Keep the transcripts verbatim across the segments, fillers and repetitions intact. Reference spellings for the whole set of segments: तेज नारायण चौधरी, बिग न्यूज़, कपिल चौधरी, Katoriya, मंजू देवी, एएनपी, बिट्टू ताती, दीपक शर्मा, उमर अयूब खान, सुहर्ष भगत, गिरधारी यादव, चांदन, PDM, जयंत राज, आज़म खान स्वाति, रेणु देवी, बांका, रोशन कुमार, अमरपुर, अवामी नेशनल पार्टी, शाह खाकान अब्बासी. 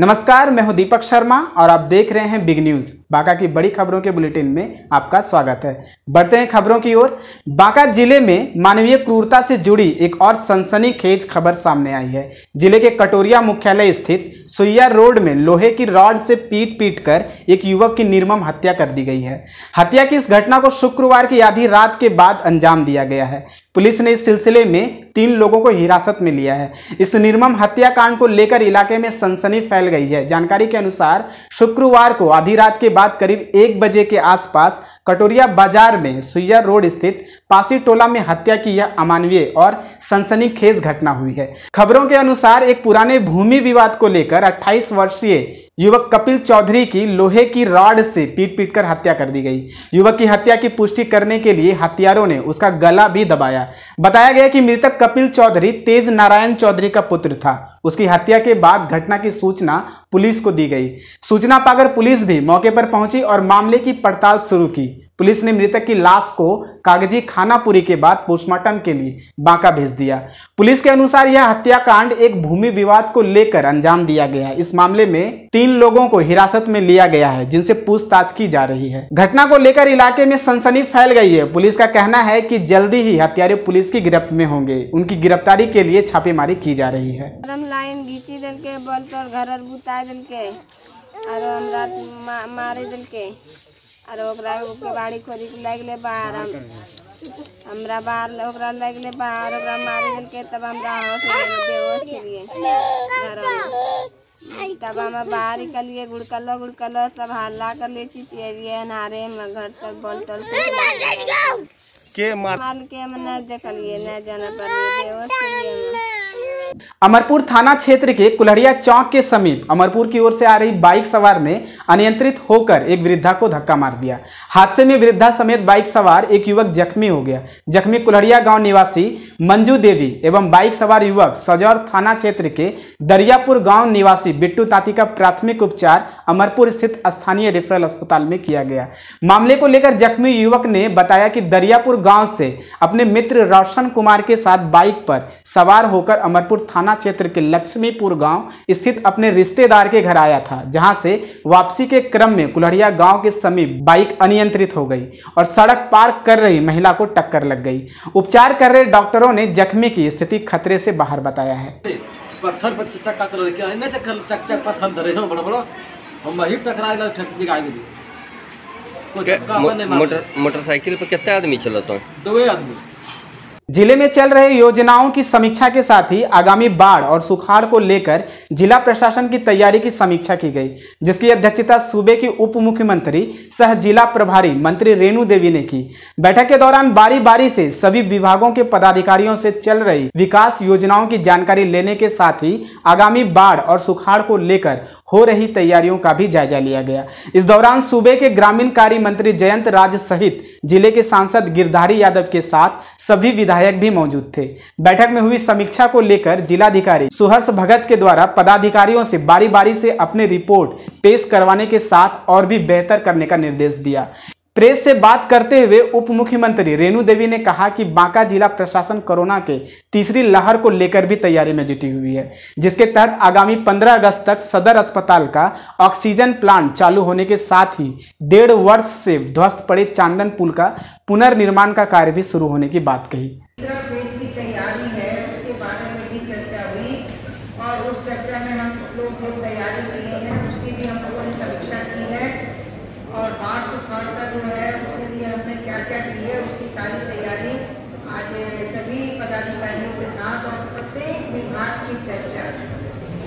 नमस्कार, मैं हूं दीपक शर्मा और आप देख रहे हैं बिग न्यूज़। बांका की बड़ी खबरों के बुलेटिन में आपका स्वागत है। बढ़ते हैं खबरों की ओर। बांका जिले में मानवीय क्रूरता से जुड़ी एक और सनसनीखेज खबर सामने आई है। जिले के कटोरिया मुख्यालय स्थित सुइया रोड में लोहे की रॉड से पीट पीट कर एक युवक की निर्मम हत्या कर दी गई है। हत्या की इस घटना को शुक्रवार की आधी रात के बाद अंजाम दिया गया है। पुलिस ने इस सिलसिले में तीन लोगों को हिरासत में लिया है। इस निर्मम हत्याकांड को लेकर इलाके में सनसनी फैल गई है। जानकारी के अनुसार शुक्रवार को आधी रात के बाद करीब एक बजे के आसपास कटोरिया बाजार में सुइया रोड स्थित पासी टोला में हत्या की यह अमानवीय और सनसनीखेज घटना हुई है। खबरों के अनुसार एक पुराने भूमि विवाद को लेकर अट्ठाईस वर्षीय युवक कपिल चौधरी की लोहे की रॉड से पीट पीट कर हत्या कर दी गई। युवक की हत्या की पुष्टि करने के लिए हत्यारों ने उसका गला भी दबाया। बताया गया कि मृतक कपिल चौधरी तेज नारायण चौधरी का पुत्र था। उसकी हत्या के बाद घटना की सूचना पुलिस को दी गई। सूचना पाकर पुलिस भी मौके पर पहुंची और मामले की पड़ताल शुरू की। पुलिस ने मृतक की लाश को कागजी खानापुरी के बाद पोस्टमार्टम के लिए बांका भेज दिया। पुलिस के अनुसार यह हत्याकांड एक भूमि विवाद को लेकर अंजाम दिया गया है। इस मामले में तीन लोगों को हिरासत में लिया गया है, जिनसे पूछताछ की जा रही है। घटना को लेकर इलाके में सनसनी फैल गई है। पुलिस का कहना है कि जल्दी ही हत्यारे पुलिस की गिरफ्त में होंगे। उनकी गिरफ्तारी के लिए छापेमारी की जा रही है। और ओकरा के बाड़ी खोरी के लग गए बाहर, हमरा बाहर ओकरा लग गए बाहर, ओकरा मारी दिल के। तब हमरा बेहोश छलिए, तब हम बाहर निकलिए, गुड़कलो गुड़कलो सब हल्ला कर लिए, चिचिए अनारे में घर तक बोलतल के मार के हम नहीं देखलिए, नहीं जाना पड़िए, बेहोश छलिए। अमरपुर थाना क्षेत्र के कुल्हड़िया चौक के समीप अमरपुर की ओर से आ रही बाइक सवार ने अनियंत्रित होकर एक वृद्धा को धक्का मार दिया। हादसे में वृद्धा समेत बाइक सवार एक युवक जख्मी हो गया। जख्मी कुल्हड़िया गांव निवासी मंजू देवी एवं बाइक सवार युवक सजौर थाना क्षेत्र के दरियापुर गांव निवासी बिट्टू ताती का प्राथमिक उपचार अमरपुर स्थित स्थानीय रेफरल अस्पताल में किया गया। मामले को लेकर जख्मी युवक ने बताया कि दरियापुर गाँव से अपने मित्र रोशन कुमार के साथ बाइक पर सवार होकर अमरपुर थाना क्षेत्र के लक्ष्मीपुर गांव स्थित अपने रिश्तेदार के घर आया था, जहां से वापसी के क्रम में कुल्हड़िया गांव के समीप बाइक अनियंत्रित हो गई और सड़क पार कर रही महिला को टक्कर लग गई। उपचार कर रहे डॉक्टरों ने जख्मी की स्थिति खतरे से बाहर बताया है। पत्थर पर चक्का चल रहा है, ना चक्कर चक्कर पत्थर धरे है बड़ा बड़ा, हम वही टकराए लग ठसकी गाय गई। मोटरसाइकिल पर कितने आदमी चलता है? दो आदमी। जिले में चल रहे योजनाओं की समीक्षा के साथ ही आगामी बाढ़ और सुखाड़ को लेकर जिला प्रशासन की तैयारी की समीक्षा की गई, जिसकी अध्यक्षता सूबे की उप मुख्यमंत्री सह जिला प्रभारी मंत्री रेणु देवी ने की। बैठक के दौरान बारी बारी से सभी विभागों के पदाधिकारियों से चल रही विकास योजनाओं की जानकारी लेने के साथ ही आगामी बाढ़ और सुखाड़ को लेकर हो रही तैयारियों का भी जायजा लिया गया। इस दौरान सूबे के ग्रामीण कार्य मंत्री जयंत राज सहित जिले के सांसद गिरधारी यादव के साथ सभी विधायक भी मौजूद थे। बैठक में हुई समीक्षा को लेकर जिलाधिकारी सुहर्ष भगत के द्वारा पदाधिकारियों से बारी बारी से अपने रिपोर्ट पेश करवाने के साथ और भी बेहतर करने का निर्देश दिया। प्रेस से बात करते हुए उप मुख्यमंत्री रेणु देवी ने कहा कि बांका जिला प्रशासन कोरोना के तीसरी लहर को लेकर भी तैयारी में जुटी हुई है, जिसके तहत आगामी पंद्रह अगस्त तक सदर अस्पताल का ऑक्सीजन प्लांट चालू होने के साथ ही डेढ़ वर्ष से ध्वस्त पड़े चांदन पुल का पुनर्निर्माण का कार्य भी शुरू होने की बात कही।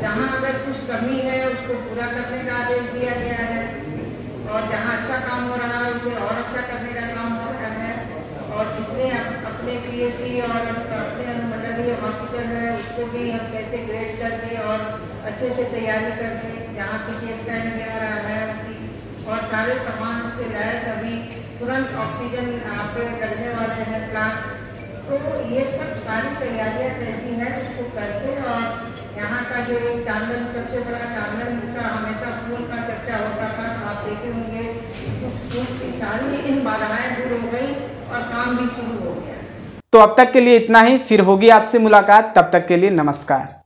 जहाँ अगर कुछ कमी है उसको पूरा करने का आदेश दिया गया है, और जहाँ अच्छा काम हो रहा है उसे और अच्छा करने का काम हो रहा है, और जितने अपने पीएसी और अपने अनुमंडलीय हॉस्पिटल है उसको भी हम कैसे ग्रेड करके और अच्छे से तैयारी करके जहाँ सीटी स्कैन वगैरह रहा है उसकी और सारे सामान से लाए सभी तुरंत ऑक्सीजन आप करने वाले हैं प्लांट। तो ये सब सारी तैयारियाँ कैसी हैं उसको करके, और यहाँ का जो चांदन सबसे बड़ा चांदन का हमेशा पुल का चर्चा होता था, आप देखे होंगे इस पुल की सारी इन बाधाएं दूर हो गई और काम भी शुरू हो गया। तो अब तक के लिए इतना ही, फिर होगी आपसे मुलाकात, तब तक के लिए नमस्कार।